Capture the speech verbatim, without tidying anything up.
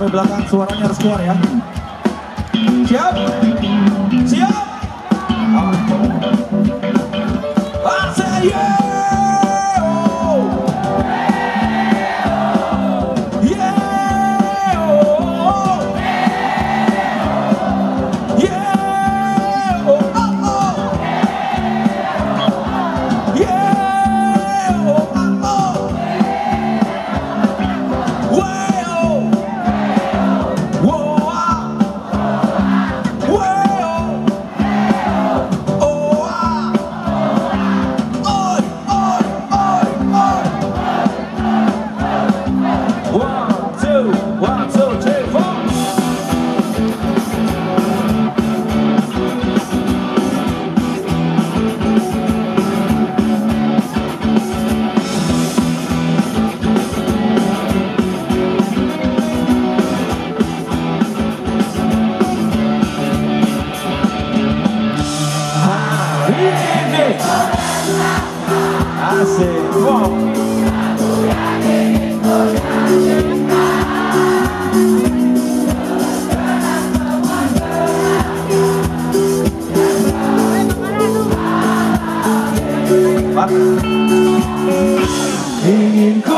sampai belakang, suaranya harus keluar ya. Siap? Siap? Arsene! Asik, wow. Ingin